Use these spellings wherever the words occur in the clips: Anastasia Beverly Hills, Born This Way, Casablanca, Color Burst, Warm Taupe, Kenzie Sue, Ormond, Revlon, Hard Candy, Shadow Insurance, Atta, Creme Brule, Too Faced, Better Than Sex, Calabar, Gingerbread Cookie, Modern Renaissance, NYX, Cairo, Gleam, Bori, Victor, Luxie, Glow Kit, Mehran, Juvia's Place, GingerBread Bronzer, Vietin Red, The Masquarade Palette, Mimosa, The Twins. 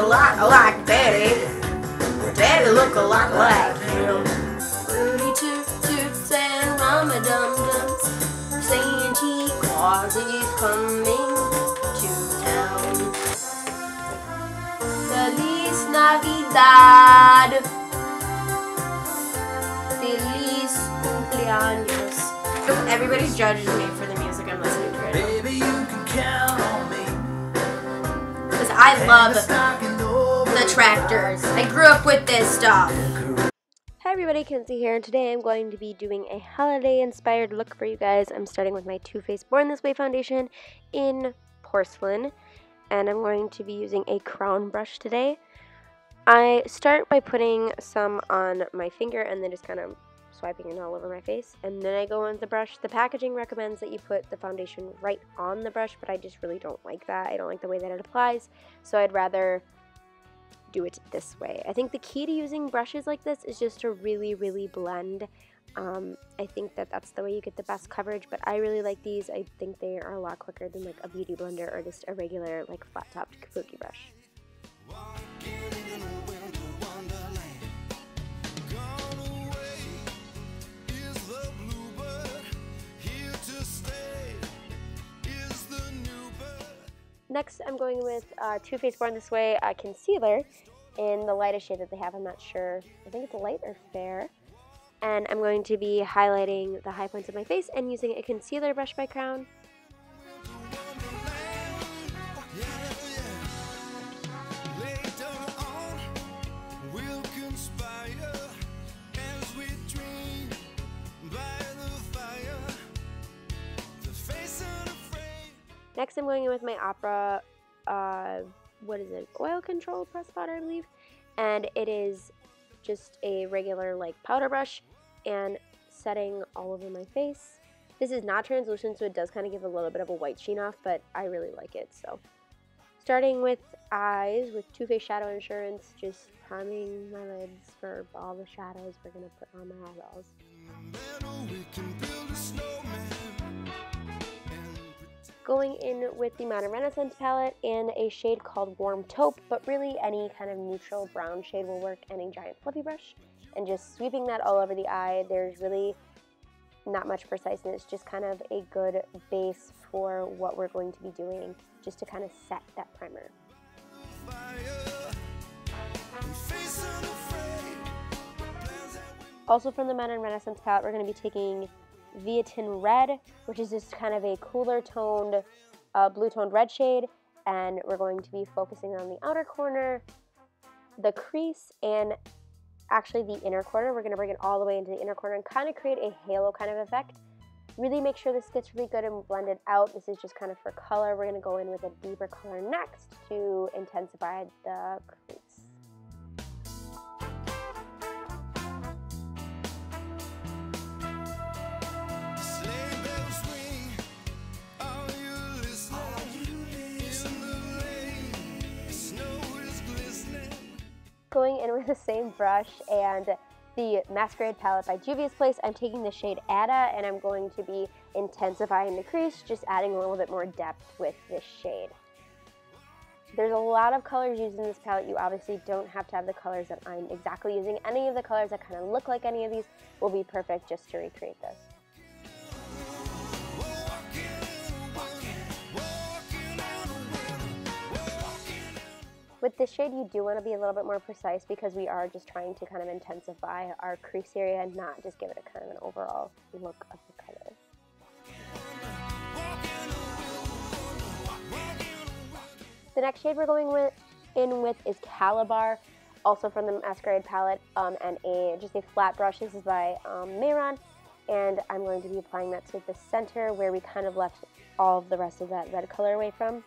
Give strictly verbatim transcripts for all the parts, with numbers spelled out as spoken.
a lot like Daddy. Daddy look a lot like him. Fruity Toot Toots and Mama Dum Dums, Santa Claus is coming to town. Feliz Navidad, Feliz Cumpleaños. Everybody's judging me for the music I'm listening to right now. Baby, you can count on me. Because I love the tractors. I grew up with this stuff. Hi everybody, Kenzie here, and today I'm going to be doing a holiday-inspired look for you guys. I'm starting with my Too Faced Born This Way foundation in porcelain, and I'm going to be using a Crown brush today. I start by putting some on my finger and then just kind of swiping it all over my face, and then I go on the brush. The packaging recommends that you put the foundation right on the brush, but I just really don't like that. I don't like the way that it applies, so I'd rather do it this way. I think the key to using brushes like this is just to really, really blend. Um, I think that that's the way you get the best coverage, but I really like these. I think they are a lot quicker than like a beauty blender or just a regular like flat-topped kabuki brush. Next, I'm going with uh, Too Faced Born This Way uh, Concealer in the lightest shade that they have. I'm not sure. I think it's light or fair. And I'm going to be highlighting the high points of my face and using a concealer brush by Crown. Next, I'm going in with my Ofra, uh, what is it, oil control press powder, I believe, and it is just a regular like powder brush and setting all over my face. This is not translucent, so it does kind of give a little bit of a white sheen off, but I really like it, so. Starting with eyes, with Too Faced Shadow Insurance, just priming my lids for all the shadows we're going to put on my eyeballs. Going in with the Modern Renaissance palette in a shade called Warm Taupe, but really any kind of neutral brown shade will work, and a giant fluffy brush, and just sweeping that all over the eye. There's really not much preciseness, just kind of a good base for what we're going to be doing, just to kind of set that primer. Also from the Modern Renaissance palette, we're going to be taking Vietin Red, which is just kind of a cooler toned, uh, blue toned red shade, and we're going to be focusing on the outer corner, the crease, and actually the inner corner. We're going to bring it all the way into the inner corner and kind of create a halo kind of effect. Really make sure this gets really good and blended out. This is just kind of for color. We're going to go in with a deeper color next to intensify the crease. Going in with the same brush and the Masquerade palette by Juvia's Place, I'm taking the shade Atta, and I'm going to be intensifying the crease, just adding a little bit more depth with this shade. There's a lot of colors used in this palette. You obviously don't have to have the colors that I'm exactly using. Any of the colors that kind of look like any of these will be perfect just to recreate this. With this shade, you do want to be a little bit more precise, because we are just trying to kind of intensify our crease area and not just give it a kind of an overall look of the color. The next shade we're going with, in with is Calabar, also from the Masquerade palette, um, and a just a flat brush. This is by um, Mehran, and I'm going to be applying that to the center where we kind of left all of the rest of that red color away from.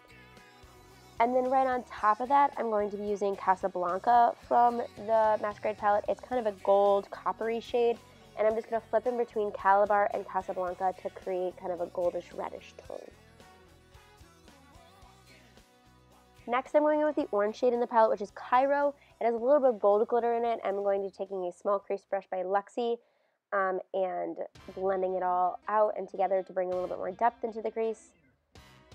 And then right on top of that, I'm going to be using Casablanca from the Masquerade palette. It's kind of a gold coppery shade, and I'm just going to flip in between Calabar and Casablanca to create kind of a goldish reddish tone. Next, I'm going in with the orange shade in the palette, which is Cairo. It has a little bit of gold glitter in it. I'm going to be taking a small crease brush by Luxie um, and blending it all out and together to bring a little bit more depth into the crease.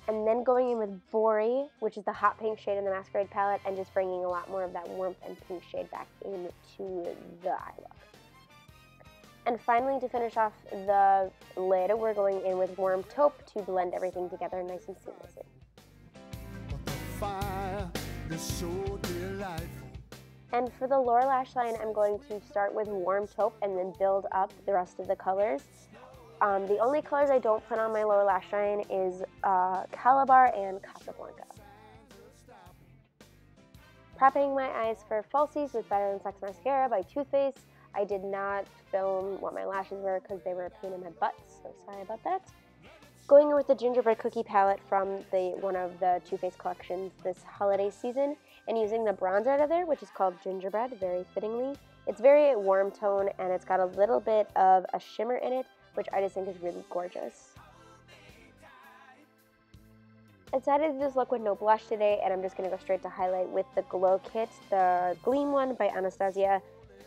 and then going in with Bori, which is the hot pink shade in the Masquerade palette, and just bringing a lot more of that warmth and pink shade back into the eye look. And finally, to finish off the lid, we're going in with Warm Taupe to blend everything together nice and seamlessly. Fire is so delightful. And for the lower lash line, I'm going to start with Warm Taupe and then build up the rest of the colors. Um, the only colors I don't put on my lower lash line is uh, Calabar and Casablanca. Prepping my eyes for falsies with Better Than Sex Mascara by Too Faced. I did not film what my lashes were because they were a pain in my butt, so sorry about that. Going in with the Gingerbread Cookie palette from the one of the Too Faced collections this holiday season, and using the bronze out of there, which is called Gingerbread, very fittingly. It's very warm tone, and it's got a little bit of a shimmer in it, which I just think is really gorgeous. I decided to just look with no blush today, and I'm just going to go straight to highlight with the Glow Kit, the Gleam one by Anastasia,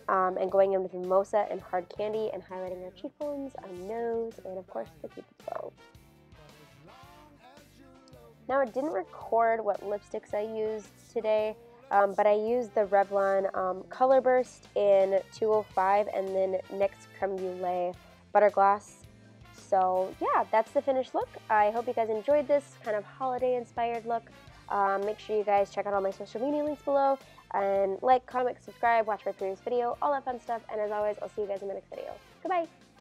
um, and going in with Mimosa and Hard Candy, and highlighting our cheekbones, our nose, and of course the cupid's bow. Now, I didn't record what lipsticks I used today, um, but I used the Revlon um, Color Burst in two oh five and then NYX Creme Brule Butter Gloss. So yeah, that's the finished look. I hope you guys enjoyed this kind of holiday-inspired look. Um, make sure you guys check out all my social media links below, and like, comment, subscribe, watch my previous video, all that fun stuff, and as always, I'll see you guys in my next video. Goodbye!